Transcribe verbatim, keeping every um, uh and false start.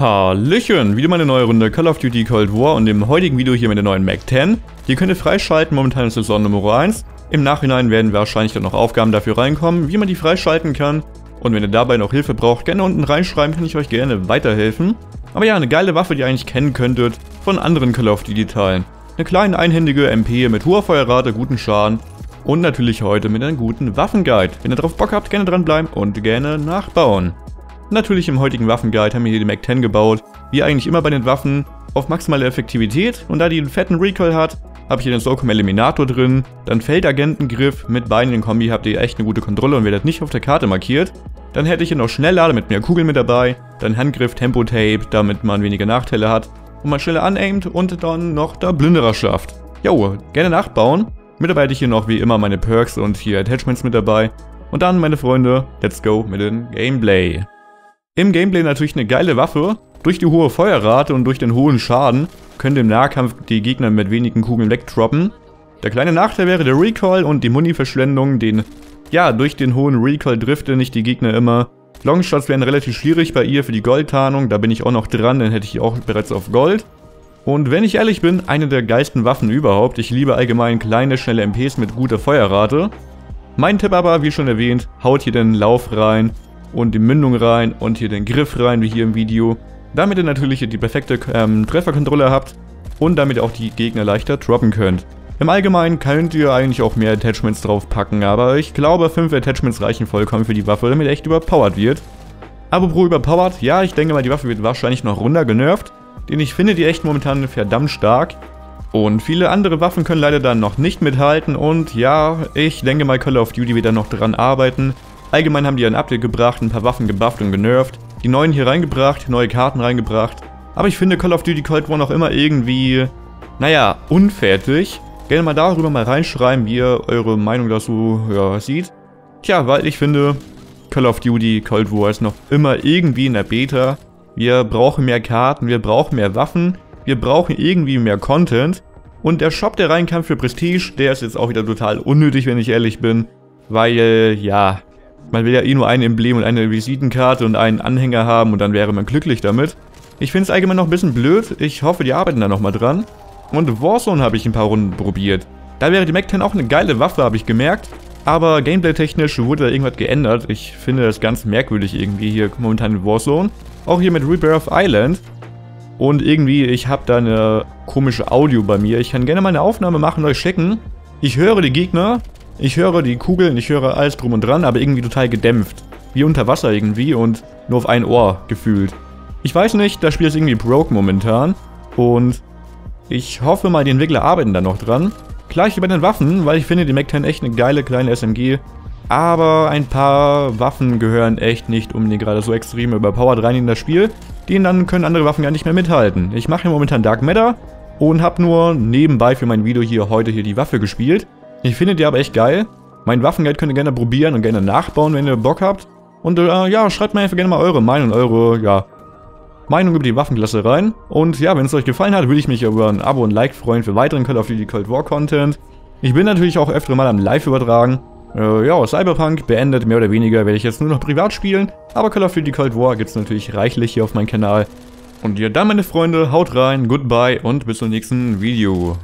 Hallöchen, wieder mal eine neue Runde Call of Duty Cold War und im heutigen Video hier mit der neuen Mac zehn. Die könnt ihr freischalten, momentan ist Saison Nummer eins. Im Nachhinein werden wahrscheinlich dann noch Aufgaben dafür reinkommen, wie man die freischalten kann. Und wenn ihr dabei noch Hilfe braucht, gerne unten reinschreiben, kann ich euch gerne weiterhelfen. Aber ja, eine geile Waffe, die ihr eigentlich kennen könntet von anderen Call of Duty Teilen. Eine kleine einhändige M P mit hoher Feuerrate, guten Schaden und natürlich heute mit einem guten Waffenguide. Wenn ihr drauf Bock habt, gerne dranbleiben und gerne nachbauen. Natürlich im heutigen Waffenguide haben wir hier die Mac zehn gebaut, wie eigentlich immer bei den Waffen, auf maximale Effektivität, und da die einen fetten Recoil hat, habe ich hier den Socom Eliminator drin, dann Feldagentengriff, mit beiden in Kombi habt ihr echt eine gute Kontrolle und werdet nicht auf der Karte markiert. Dann hätte ich hier noch Schnelllader mit mehr Kugeln mit dabei, dann Handgriff Tempo Tape, damit man weniger Nachteile hat und man schneller anaimt, und dann noch der Plünderer schafft. Jo, gerne nachbauen. Mit dabei hatte ich hier noch wie immer meine Perks und hier Attachments mit dabei. Und dann, meine Freunde, let's go mit dem Gameplay. Im Gameplay natürlich eine geile Waffe. Durch die hohe Feuerrate und durch den hohen Schaden können im Nahkampf die Gegner mit wenigen Kugeln wegdroppen. Der kleine Nachteil wäre der Recoil und die Muni-Verschwendung, den, ja, durch den hohen Recoil driften nicht die Gegner immer. Longshots wären relativ schwierig bei ihr für die Goldtarnung, da bin ich auch noch dran, dann hätte ich auch bereits auf Gold. Und wenn ich ehrlich bin, eine der geilsten Waffen überhaupt. Ich liebe allgemein kleine, schnelle M Ps mit guter Feuerrate. Mein Tipp aber, wie schon erwähnt, haut hier den Lauf rein und die Mündung rein und hier den Griff rein, wie hier im Video, damit ihr natürlich die perfekte ähm, Trefferkontrolle habt und damit auch die Gegner leichter droppen könnt. Im Allgemeinen könnt ihr eigentlich auch mehr Attachments draufpacken, aber ich glaube fünf Attachments reichen vollkommen für die Waffe, damit ihr echt überpowered wird. Apropos überpowered, ja, ich denke mal, die Waffe wird wahrscheinlich noch runtergenervt, denn ich finde die echt momentan verdammt stark. Und viele andere Waffen können leider dann noch nicht mithalten und ja, ich denke mal, Call of Duty wird dann noch dran arbeiten. Allgemein haben die ein Update gebracht, ein paar Waffen gebufft und genervt, die neuen hier reingebracht, neue Karten reingebracht. Aber ich finde Call of Duty Cold War noch immer irgendwie, naja, unfertig. Gerne mal darüber mal reinschreiben, wie ihr eure Meinung dazu ja, sieht. Tja, weil ich finde, Call of Duty Cold War ist noch immer irgendwie in der Beta. Wir brauchen mehr Karten, wir brauchen mehr Waffen, wir brauchen irgendwie mehr Content. Und der Shop, der reinkam für Prestige, der ist jetzt auch wieder total unnötig, wenn ich ehrlich bin. Weil, ja... Man will ja eh nur ein Emblem und eine Visitenkarte und einen Anhänger haben und dann wäre man glücklich damit. Ich finde es allgemein noch ein bisschen blöd. Ich hoffe, die arbeiten da nochmal dran. Und Warzone habe ich ein paar Runden probiert. Da wäre die Mac zehn auch eine geile Waffe, habe ich gemerkt. Aber gameplay-technisch wurde da irgendwas geändert. Ich finde das ganz merkwürdig irgendwie hier momentan in Warzone. Auch hier mit Rebirth Island. Und irgendwie, ich habe da eine komische Audio bei mir. Ich kann gerne mal eine Aufnahme machen und euch schicken. Ich höre die Gegner. Ich höre die Kugeln, ich höre alles drum und dran, aber irgendwie total gedämpft. Wie unter Wasser irgendwie und nur auf ein Ohr gefühlt. Ich weiß nicht, das Spiel ist irgendwie broke momentan. Und ich hoffe mal, die Entwickler arbeiten da noch dran. Gleich wie bei den Waffen, weil ich finde die Mac zehn echt eine geile kleine S M G. Aber ein paar Waffen gehören echt nicht um die gerade so extrem überpowered rein in das Spiel. Denen dann können andere Waffen gar nicht mehr mithalten. Ich mache hier momentan Dark Matter und habe nur nebenbei für mein Video hier heute hier die Waffe gespielt. Ich finde die aber echt geil. Mein Waffengeld könnt ihr gerne probieren und gerne nachbauen, wenn ihr Bock habt. Und äh, ja, schreibt mir einfach gerne mal eure Meinung, eure, ja, Meinung über die Waffenklasse rein. Und ja, wenn es euch gefallen hat, würde ich mich über ein Abo und ein Like freuen für weiteren Call of Duty Cold War Content. Ich bin natürlich auch öfter mal am Live übertragen. Äh, ja, Cyberpunk beendet, mehr oder weniger, werde ich jetzt nur noch privat spielen. Aber Call of Duty Cold War gibt es natürlich reichlich hier auf meinem Kanal. Und ja, dann meine Freunde, haut rein, goodbye und bis zum nächsten Video.